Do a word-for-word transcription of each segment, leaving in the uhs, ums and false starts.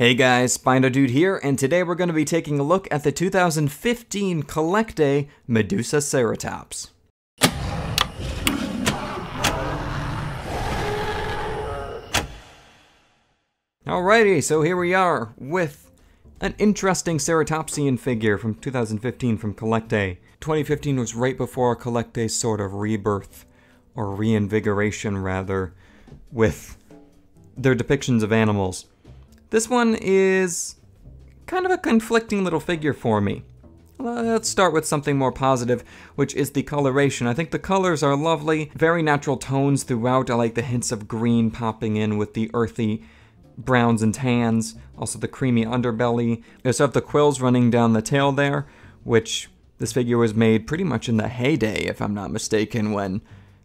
Hey guys, SpinoDude here, and today we're going to be taking a look at the two thousand fifteen CollectA Medusaceratops. Alrighty, so here we are with an interesting Ceratopsian figure from two thousand fifteen from CollectA. twenty fifteen was right before CollectA's sort of rebirth, or reinvigoration rather, with their depictions of animals. This one is kind of a conflicting little figure for me. Let's start with something more positive, which is the coloration. I think the colors are lovely, very natural tones throughout. I like the hints of green popping in with the earthy browns and tans, also the creamy underbelly. You also have the quills running down the tail there, which this figure was made pretty much in the heyday, if I'm not mistaken, when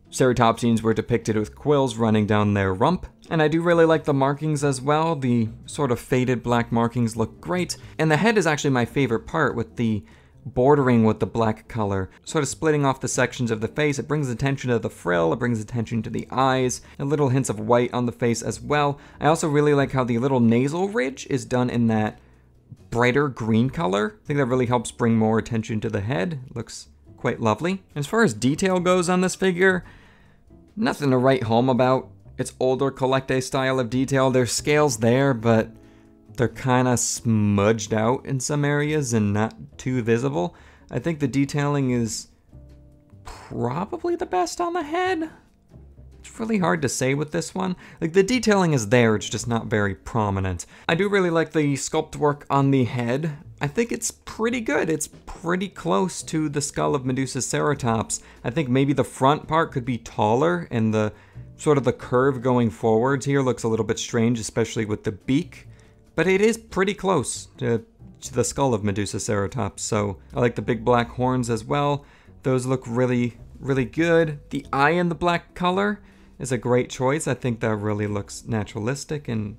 Ceratopsians were depicted with quills running down their rump. And I do really like the markings as well. The sort of faded black markings look great. And the head is actually my favorite part, with the bordering with the black color, sort of splitting off the sections of the face. It brings attention to the frill, it brings attention to the eyes, and little hints of white on the face as well. I also really like how the little nasal ridge is done in that brighter green color. I think that really helps bring more attention to the head. It looks quite lovely. As far as detail goes on this figure, nothing to write home about. It's older CollectA style of detail. There's scales there, but they're kind of smudged out in some areas and not too visible. I think the detailing is probably the best on the head. It's really hard to say with this one. Like, the detailing is there, it's just not very prominent. I do really like the sculpt work on the head. I think it's pretty good. It's pretty close to the skull of Medusaceratops. I think maybe the front part could be taller, and the sort of the curve going forwards here looks a little bit strange, especially with the beak. But it is pretty close to, to the skull of Medusaceratops, so I like the big black horns as well. Those look really, really good. The eye in the black color is a great choice. I think that really looks naturalistic and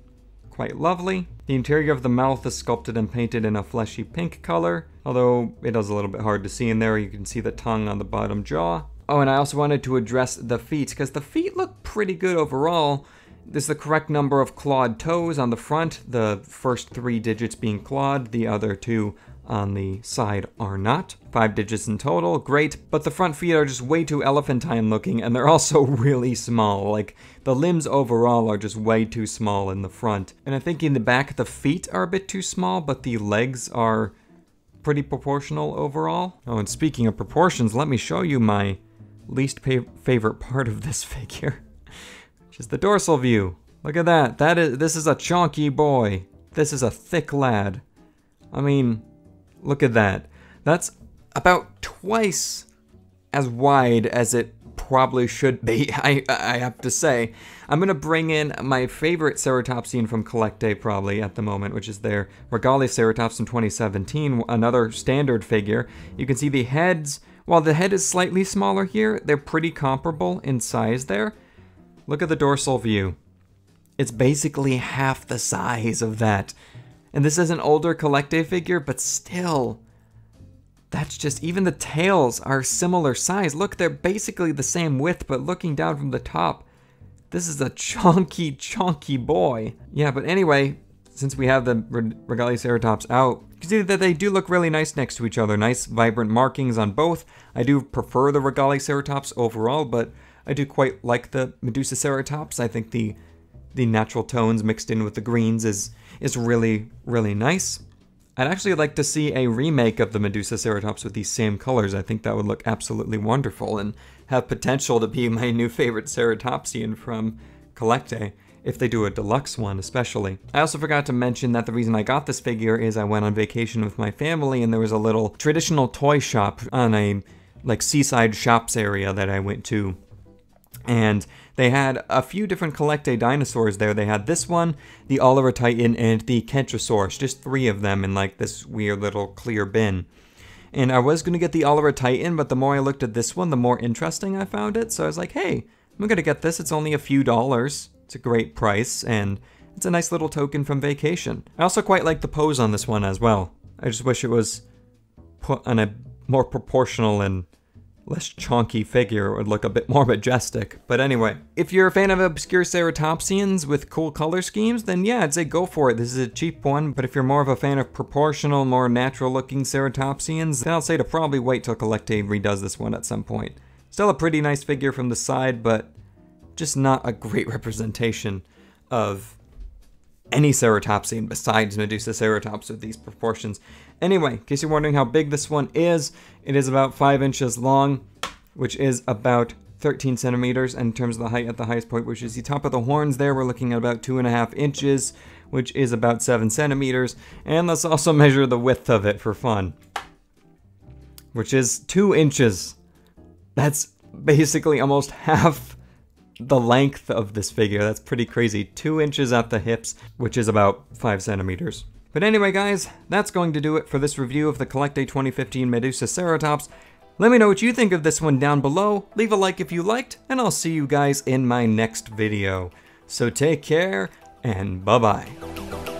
quite lovely. The interior of the mouth is sculpted and painted in a fleshy pink color, although it is a little bit hard to see in there. You can see the tongue on the bottom jaw. Oh, and I also wanted to address the feet, because the feet look pretty good overall. There's the correct number of clawed toes on the front, the first three digits being clawed, the other two on the side are not. Five digits in total, great, but the front feet are just way too elephantine looking, and they're also really small. Like, the limbs overall are just way too small in the front. And I think in the back, the feet are a bit too small, but the legs are pretty proportional overall. Oh, and speaking of proportions, let me show you my least favorite part of this figure, which is the dorsal view. Look at that, that is, this is a chonky boy. This is a thick lad. I mean, look at that. That's about twice as wide as it probably should be, I, I have to say. I'm gonna bring in my favorite Ceratopsian from CollectA probably at the moment, which is their Regaliceratops in twenty seventeen, another standard figure. You can see the heads, while the head is slightly smaller here, they're pretty comparable in size there. Look at the dorsal view. It's basically half the size of that. And this is an older CollectA figure, but still, that's just, even the tails are similar size. Look, they're basically the same width, but looking down from the top, this is a chonky, chonky boy. Yeah, but anyway, since we have the Regaliceratops out, you can see that they do look really nice next to each other. Nice, vibrant markings on both. I do prefer the Regaliceratops overall, but I do quite like the Medusaceratops. I think the the natural tones mixed in with the greens is is really, really nice. I'd actually like to see a remake of the Medusaceratops with these same colors. I think that would look absolutely wonderful and have potential to be my new favorite Ceratopsian from CollectA, if they do a deluxe one especially. I also forgot to mention that the reason I got this figure is I went on vacation with my family, and there was a little traditional toy shop on a like seaside shops area that I went to. And they had a few different CollectA dinosaurs there. They had this one, the Oliver Titan, and the Kentrosaurus. Just three of them in like this weird little clear bin. And I was going to get the Oliver Titan, but the more I looked at this one, the more interesting I found it. So I was like, hey, I'm going to get this. It's only a few dollars. It's a great price, and it's a nice little token from vacation. I also quite like the pose on this one as well. I just wish it was put on a more proportional and less chonky figure would look a bit more majestic. But anyway, if you're a fan of obscure ceratopsians with cool color schemes, then yeah, I'd say go for it. This is a cheap one, but if you're more of a fan of proportional, more natural looking ceratopsians, then I'll say to probably wait till CollectA redoes this one at some point. Still a pretty nice figure from the side, but just not a great representation of any ceratopsian besides Medusaceratops of these proportions. Anyway, in case you're wondering how big this one is, it is about five inches long, which is about thirteen centimeters, and in terms of the height at the highest point, which is the top of the horns there, we're looking at about two and a half inches, which is about seven centimeters, and let's also measure the width of it for fun, which is two inches. That's basically almost half the length of this figure. That's pretty crazy. Two inches at the hips, which is about five centimeters. But anyway guys, that's going to do it for this review of the CollectA twenty fifteen Medusaceratops. Let me know what you think of this one down below, leave a like if you liked, and I'll see you guys in my next video. So take care, and bye bye.